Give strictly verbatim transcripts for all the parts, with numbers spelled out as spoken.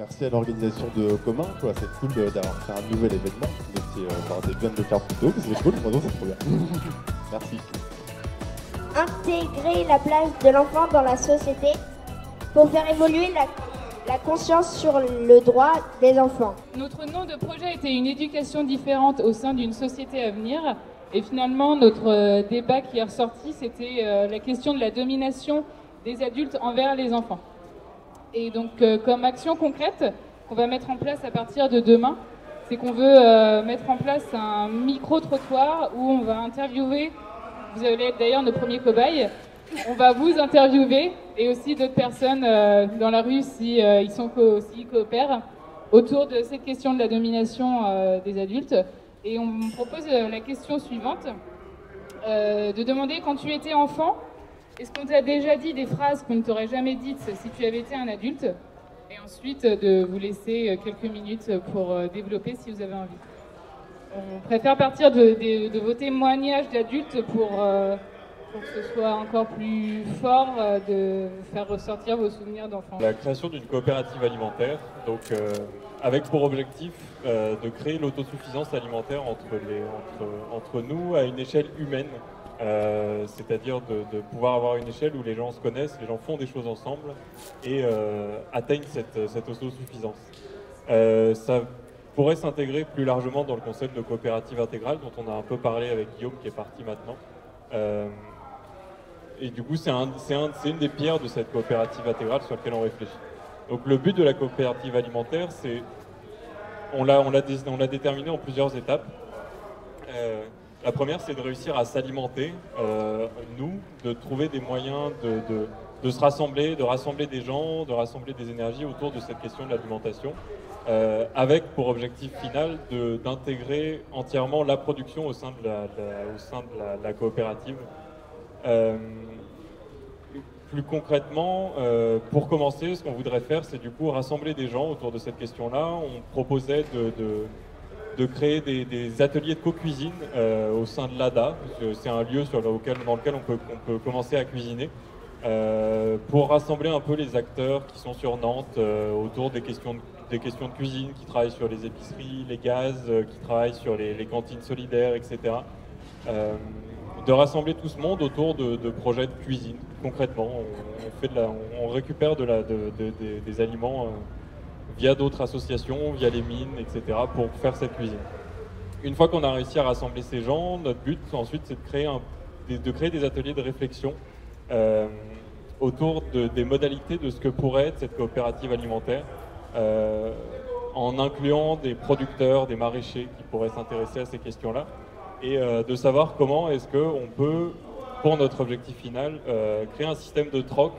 merci à l'organisation de Commun, quoi. C'est cool d'avoir fait un nouvel événement. Vous étiez par des gammes de cartes plutôt, c'est cool, c'est trop bien. Merci. Intégrer la place de l'enfant dans la société pour faire évoluer la, la conscience sur le droit des enfants. Notre nom de projet était une éducation différente au sein d'une société à venir. Et finalement, notre débat qui est ressorti, c'était la question de la domination des adultes envers les enfants. Et donc, comme action concrète qu'on va mettre en place à partir de demain, c'est qu'on veut mettre en place un micro-trottoir où on va interviewer, vous allez être d'ailleurs nos premiers cobayes, on va vous interviewer et aussi d'autres personnes dans la rue s'ils sont aussi coopèrent autour de cette question de la domination des adultes. Et on propose la question suivante, euh, de demander quand tu étais enfant, est-ce qu'on t'a déjà dit des phrases qu'on ne t'aurait jamais dites si tu avais été un adulte? Et ensuite, de vous laisser quelques minutes pour développer si vous avez envie. On préfère partir de, de, de vos témoignages d'adultes pour, euh, pour que ce soit encore plus fort, de faire ressortir vos souvenirs d'enfant. La création d'une coopérative alimentaire, donc... Euh... avec pour objectif euh, de créer l'autosuffisance alimentaire entre, les, entre, entre nous à une échelle humaine, euh, c'est-à-dire de, de pouvoir avoir une échelle où les gens se connaissent, les gens font des choses ensemble et euh, atteignent cette, cette autosuffisance. Euh, ça pourrait s'intégrer plus largement dans le concept de coopérative intégrale dont on a un peu parlé avec Guillaume qui est parti maintenant. Euh, et du coup, c'est un, c'est un, c'est une des pierres de cette coopérative intégrale sur laquelle on réfléchit. Donc le but de la coopérative alimentaire, c'est, on l'a on l'a dé, on l'a déterminé en plusieurs étapes. Euh, la première, c'est de réussir à s'alimenter, euh, nous, de trouver des moyens de, de, de se rassembler, de rassembler des gens, de rassembler des énergies autour de cette question de l'alimentation, euh, avec pour objectif final d'intégrer entièrement la production au sein de la, la, au sein de la, la coopérative. Euh, Plus concrètement, euh, pour commencer, ce qu'on voudrait faire, c'est du coup rassembler des gens autour de cette question-là. On proposait de, de, de créer des, des ateliers de co-cuisine euh, au sein de l'A D A. C'est un lieu sur lequel, dans lequel on peut, on peut commencer à cuisiner euh, pour rassembler un peu les acteurs qui sont sur Nantes euh, autour des questions, de, des questions de cuisine, qui travaillent sur les épiceries, les gaz, euh, qui travaillent sur les, les cantines solidaires, et cetera. Euh, de rassembler tout ce monde autour de, de projets de cuisine. Concrètement, on, fait de la, on récupère de la, de, de, de, des aliments euh, via d'autres associations, via les mines, et cetera pour faire cette cuisine. Une fois qu'on a réussi à rassembler ces gens, notre but ensuite c'est de créer, un, de créer des ateliers de réflexion euh, autour de, des modalités de ce que pourrait être cette coopérative alimentaire euh, en incluant des producteurs, des maraîchers qui pourraient s'intéresser à ces questions-là et euh, de savoir comment est-ce qu'on peut, pour notre objectif final, euh, créer un système de troc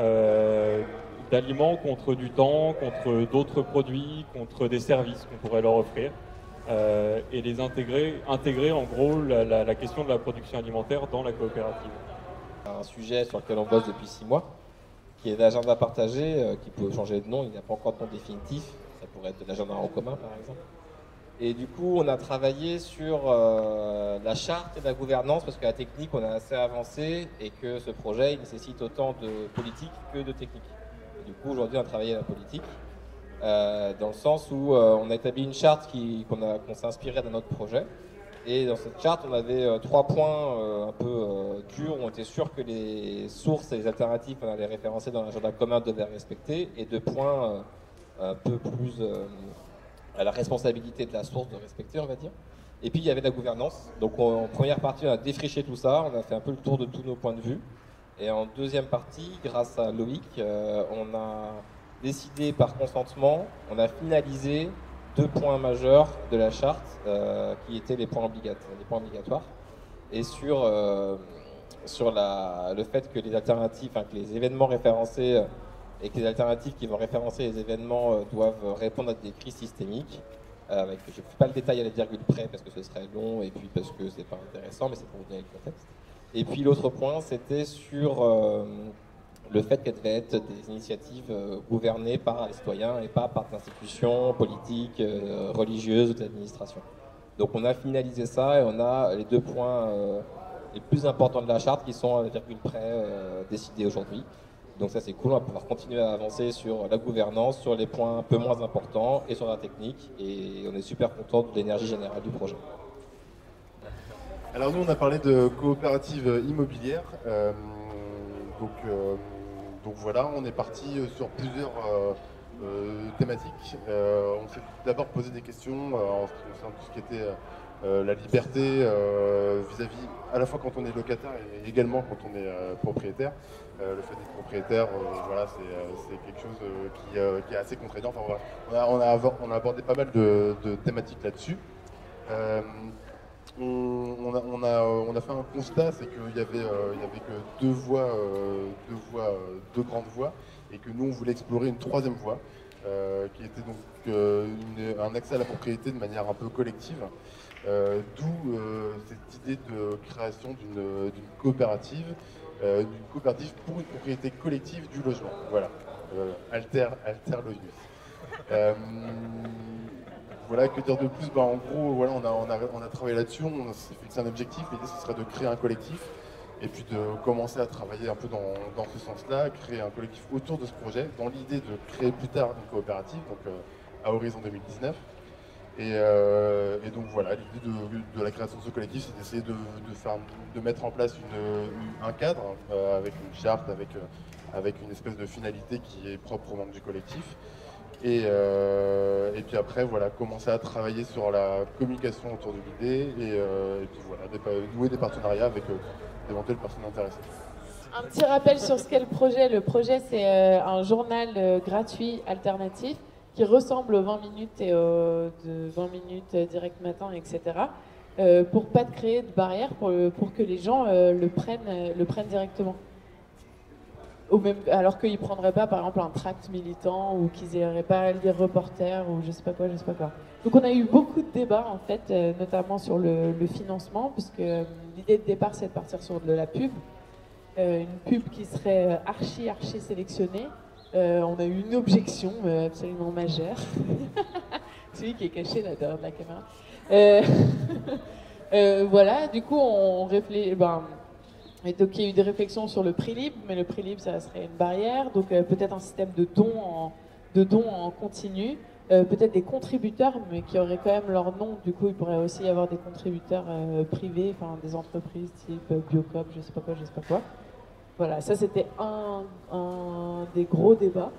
euh, d'aliments contre du temps, contre d'autres produits, contre des services qu'on pourrait leur offrir euh, et les intégrer, intégrer en gros la, la, la question de la production alimentaire dans la coopérative. Un sujet sur lequel on bosse depuis six mois, qui est l'agenda partagé, euh, qui peut changer de nom, il n'y a pas encore de nom définitif, ça pourrait être de l'agenda en commun par exemple. Et du coup, on a travaillé sur euh, la charte et la gouvernance parce que la technique, on a assez avancé et que ce projet il nécessite autant de politique que de technique. Et du coup, aujourd'hui, on a travaillé la politique euh, dans le sens où euh, on a établi une charte qu'on a, qu'on s'est inspiré d'un autre projet. Et dans cette charte, on avait euh, trois points euh, un peu euh, durs où on était sûr que les sources et les alternatives qu'on allait référencer dans l'agenda commun devaient respecter et deux points euh, un peu plus... Euh, à la responsabilité de la source de respecter, on va dire. Et puis, il y avait la gouvernance. Donc, on, en première partie, on a défriché tout ça, on a fait un peu le tour de tous nos points de vue. Et en deuxième partie, grâce à Loïc, euh, on a décidé par consentement, on a finalisé deux points majeurs de la charte, euh, qui étaient les points, les points obligatoires. Et sur, euh, sur la, le fait que les alternatives, enfin, que les événements référencés et que les alternatives qui vont référencer les événements euh, doivent répondre à des crises systémiques. Euh, avec, je ne fais pas le détail à la virgule près parce que ce serait long et puis parce que ce n'est pas intéressant, mais c'est pour vous donner le contexte. Et puis l'autre point, c'était sur euh, le fait qu'elles devaient être des initiatives euh, gouvernées par les citoyens et pas par des institutions politiques, euh, religieuses ou d'administration. Donc on a finalisé ça et on a les deux points euh, les plus importants de la charte qui sont à la virgule près euh, décidés aujourd'hui. Donc ça c'est cool, on va pouvoir continuer à avancer sur la gouvernance, sur les points un peu moins importants et sur la technique, et on est super content de l'énergie générale du projet. Alors nous on a parlé de coopérative immobilière, euh, donc, euh, donc voilà, on est parti sur plusieurs euh, euh, thématiques. Euh, on s'est d'abord posé des questions euh, en ce qui concerne tout ce qui était euh, la liberté euh, vis-à-vis, à la fois quand on est locataire et également quand on est euh, propriétaire. Euh, le fait d'être propriétaire, euh, voilà, c'est euh, quelque chose euh, qui, euh, qui est assez contraignant. Enfin, on, a, on, a, on a abordé pas mal de, de thématiques là-dessus. Euh, on, on, a, on, a, on a fait un constat, c'est qu'il n'y avait, euh, il y avait que deux voies, euh, deux, voies euh, deux grandes voies, et que nous, on voulait explorer une troisième voie, euh, qui était donc euh, une, un accès à la propriété de manière un peu collective. Euh, D'où euh, cette idée de création d'une coopérative, Euh, d'une coopérative pour une propriété collective du logement. Voilà, euh, alter, alter logius. Euh, voilà, que dire de plus, ben, en gros, voilà, on, a, on, a, on a travaillé là-dessus, on s'est fixé un objectif, l'idée ce serait de créer un collectif et puis de commencer à travailler un peu dans, dans ce sens-là, créer un collectif autour de ce projet, dans l'idée de créer plus tard une coopérative, donc euh, à horizon deux mille dix-neuf. Et, euh, et donc voilà, l'idée de, de la création de ce collectif, c'est d'essayer de, de, faire, de mettre en place une, un cadre euh, avec une charte, avec, euh, avec une espèce de finalité qui est propre aux membres du collectif. Et, euh, et puis après, voilà, commencer à travailler sur la communication autour de l'idée et, euh, et puis voilà, nouer des partenariats avec euh, d'éventuelles personnes intéressées. Un petit rappel sur ce qu'est le projet. Le projet, c'est euh, un journal euh, gratuit alternatif qui ressemble aux vingt minutes et aux de vingt minutes direct matin, et cetera, euh, pour pas de créer de barrière, pour, pour que les gens euh, le, prennent, le prennent directement. Au même, alors qu'ils ne prendraient pas, par exemple, un tract militant ou qu'ils n'iraient pas lire reporter ou je sais pas quoi, je sais pas quoi. Donc on a eu beaucoup de débats, en fait, euh, notamment sur le, le financement, puisque euh, l'idée de départ, c'est de partir sur de la pub, euh, une pub qui serait archi, archi sélectionnée. Euh, on a eu une objection euh, absolument majeure, celui qui est caché là derrière de la caméra. Euh, euh, voilà, du coup, on réfléchit. Ben, donc il y a eu des réflexions sur le prix libre, mais le prix libre, ça serait une barrière. Donc euh, peut-être un système de dons en, de dons en continu, euh, peut-être des contributeurs, mais qui auraient quand même leur nom. Du coup, il pourrait aussi y avoir des contributeurs euh, privés, enfin des entreprises type euh, Biocop, je sais pas quoi, je sais pas quoi. Voilà, ça c'était un, un des gros débats.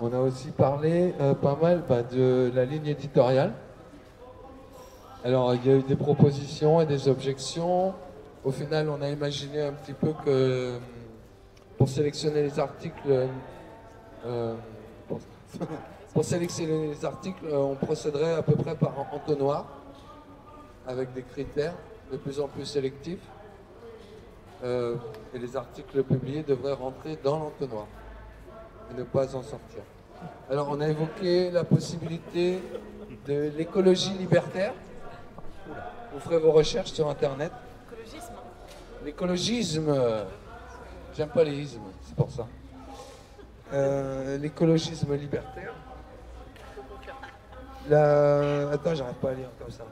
On a aussi parlé euh, pas mal bah, de la ligne éditoriale. Alors il y a eu des propositions et des objections. Au final, on a imaginé un petit peu que pour sélectionner les articles, euh, pour, pour sélectionner les articles, on procéderait à peu près par entonnoir, avec des critères de plus en plus sélectifs, euh, et les articles publiés devraient rentrer dans l'entonnoir et ne pas en sortir. Alors on a évoqué la possibilité de l'écologie libertaire. Vous ferez vos recherches sur internet. L'écologisme. L'écologisme. J'aime pas les ismes, c'est pour ça. Euh, l'écologisme libertaire. La... Attends, j'arrive pas à lire comme ça.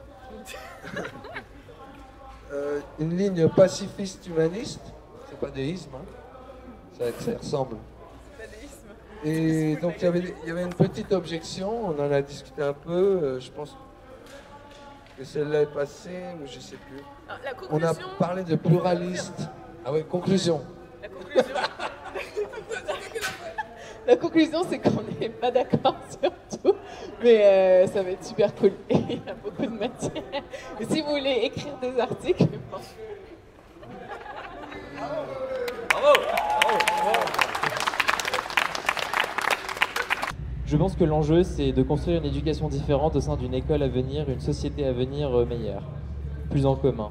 Euh, une ligne pacifiste humaniste, c'est pas déisme, hein. ça, ça ressemble. Pas déisme. Et donc il y, avait, il y avait une petite objection, on en a discuté un peu, euh, je pense que celle-là est passée, mais je sais plus. Ah, la on a parlé de pluraliste. Ah oui, conclusion. La conclusion, la conclusion c'est qu'on n'est pas d'accord sur tout. Mais euh, ça va être super cool. Il y a beaucoup de matière. Et si vous voulez écrire des articles, bravo. Bravo. Bravo. Je pense que l'enjeu, c'est de construire une éducation différente au sein d'une école à venir, une société à venir meilleure, plus en commun.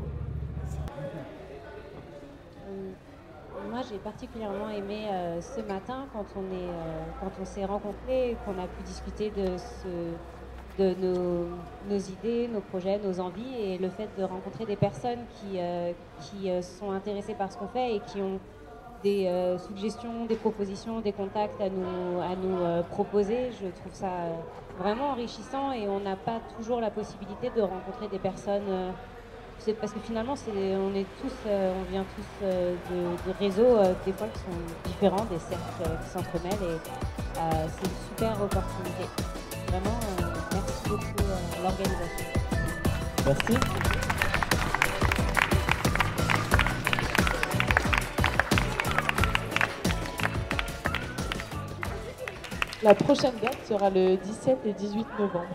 Moi, j'ai particulièrement aimé euh, ce matin quand on est, euh, quand on s'est rencontrés, qu'on a pu discuter de, ce, de nos, nos idées, nos projets, nos envies, et le fait de rencontrer des personnes qui, euh, qui euh, sont intéressées par ce qu'on fait et qui ont des euh, suggestions, des propositions, des contacts à nous, à nous euh, proposer. Je trouve ça euh, vraiment enrichissant, et on n'a pas toujours la possibilité de rencontrer des personnes euh, C'est parce que finalement, c'est, on est tous, euh, on vient tous euh, de, de réseaux euh, des fois qui sont différents, des cercles euh, qui s'entremêlent, et euh, c'est une super opportunité. Vraiment, euh, merci beaucoup à euh, l'organisation. Merci. La prochaine date sera le dix-sept et dix-huit novembre.